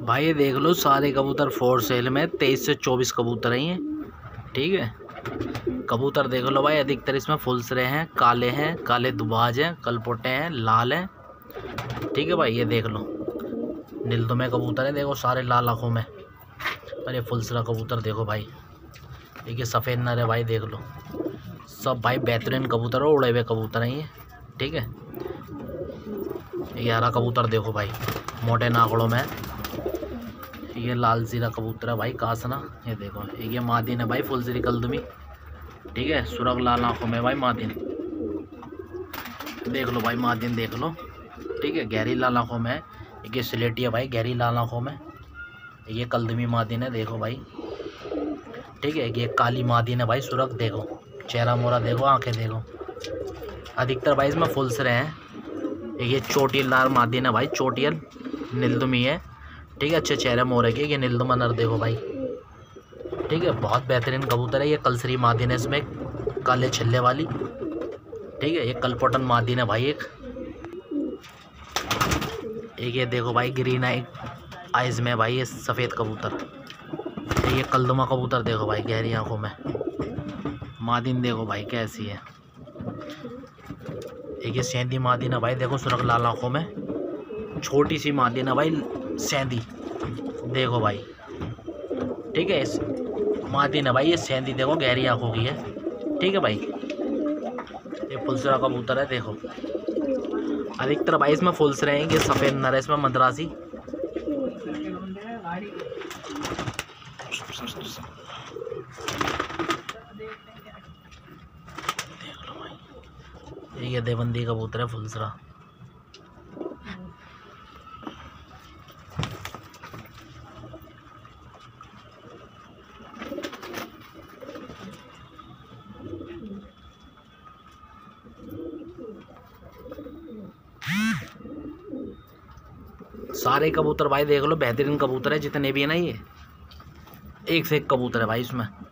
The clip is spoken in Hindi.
भाई ये देख लो सारे कबूतर फोर सेल में 23 से 24 कबूतर हैं। ठीक है, कबूतर देख लो भाई, अधिकतर इसमें फुलसरे हैं, काले हैं, काले दुबाज हैं, कलपोटे हैं, लाल हैं। ठीक है भाई, ये देख लो नीलदमे कबूतर हैं, देखो सारे लाल आँखों में। और ये फुलसरा कबूतर देखो भाई, देखिए सफ़ेद नर है भाई, देख लो सब भाई बेहतरीन कबूतर और उड़े हुए कबूतर हैं ये। ठीक है, ये हरा कबूतर देखो भाई, मोटे नागड़ों में। ये लाल जीरा कबूतर है भाई, कासना, ये देखो। ये मादीन है भाई, फुलजरी कलदमी। ठीक है, सुरख लाल आँखों में भाई मादीन, देख लो भाई, मादीन देख लो। ठीक है, गहरी लाल आँखों में। ये स्लेटी है भाई, गहरी लाल आँखों में। ये कलदमी मादीन है, देखो भाई। ठीक है, ये काली मादीन है भाई, सुरख देखो, चेहरा मोरा देखो, आँखें देखो। अधिकतर भाई इसमें फुलसरे हैं। ये चोटी लाल मादीन है भाई, चोटियल नीलदमी है। ठीक है, अच्छे चेहरे मोरे के। ये नीलदमा नर देखो भाई। ठीक है, बहुत बेहतरीन कबूतर है। ये कलसरी मादीन है, इसमें काले छिल्ले वाली। ठीक है, ये कलपटन मादीन है भाई एक। ये देखो भाई, ग्रीन आइज में भाई, ये सफ़ेद कबूतर। ये कलदमा कबूतर देखो भाई, गहरी आँखों में मादीन देखो भाई कैसी है। एक ये सेंधी मादीन है भाई, देखो सुरख लाल आँखों में, छोटी सी मादीन है भाई, सेंधी देखो भाई। ठीक है, इस मादी ना भाई, ये सेंधी देखो, गहरी आँखों की है। ठीक है भाई, ये फुलसरा कबूतर है देखो। अधिकतर भाई इसमें फुलसरे हैं। ये सफ़ेद नर है, इसमें मद्रासी। ये देवबंदी कबूतर है, फुलसरा। सारे कबूतर भाई देख लो, बेहतरीन कबूतर है जितने भी है ना। ये एक से एक कबूतर है भाई इसमें।